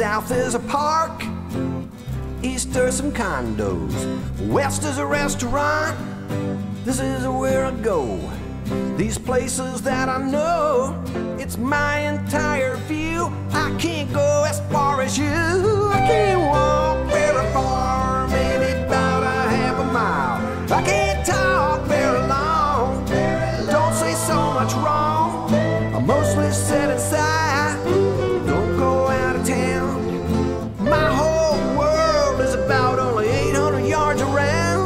South is a park, east are some condos, west is a restaurant. This is where I go. These places that I know, it's my entire view. I can't go as far as you. I can't walk very far, maybe about a half a mile. I can't talk very long, don't say so much wrong. I'm mostly set aside, don't go out of town. My whole world is about only 800 yards around.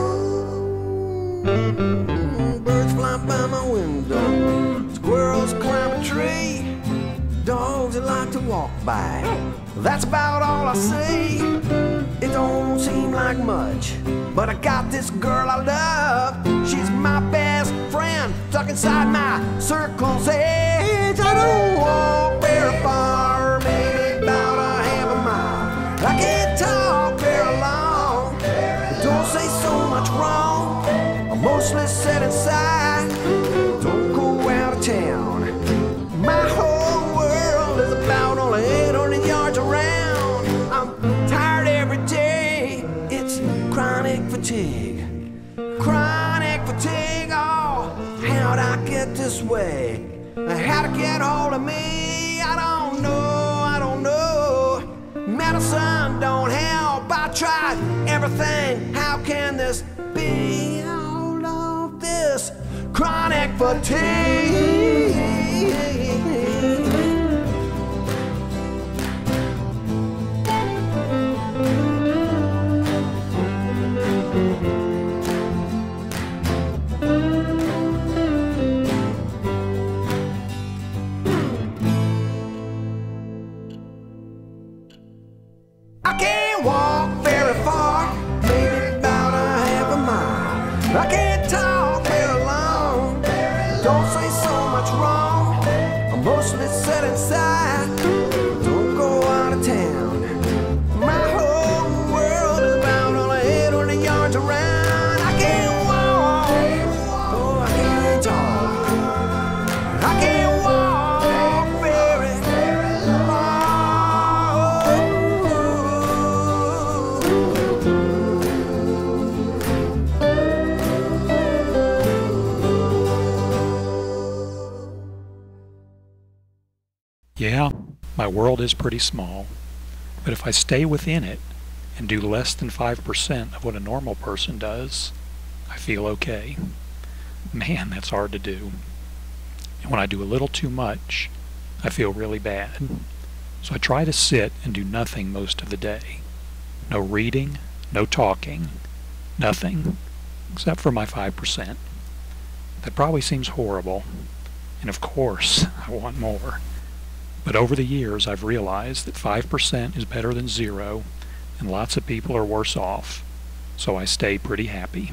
By my window, squirrels climb a tree, dogs that like to walk by. That's about all I see. It don't seem like much, but I got this girl I love. She's my best friend, stuck inside my circle's edge. I don't walk very far, maybe about a half a mile. I can't talk very long, don't say so much wrong. I'm mostly set inside. Chronic fatigue, oh, how'd I get this way? How'd it get hold of me? I don't know, I don't know. Medicine don't help, I tried everything. How can this be? All of this chronic fatigue. I can't talk very long, don't say so much wrong. I'm mostly set inside, don't go out of town. My whole world is about only 800 yards around. I can't walk, oh, I can't talk. I can't walk very long. Yeah, my world is pretty small, but if I stay within it and do less than 5% of what a normal person does, I feel okay. Man, that's hard to do. And when I do a little too much, I feel really bad. So I try to sit and do nothing most of the day. No reading, no talking, nothing, except for my 5%. That probably seems horrible, and of course, I want more. But over the years, I've realized that 5% is better than zero, and lots of people are worse off, so I stay pretty happy.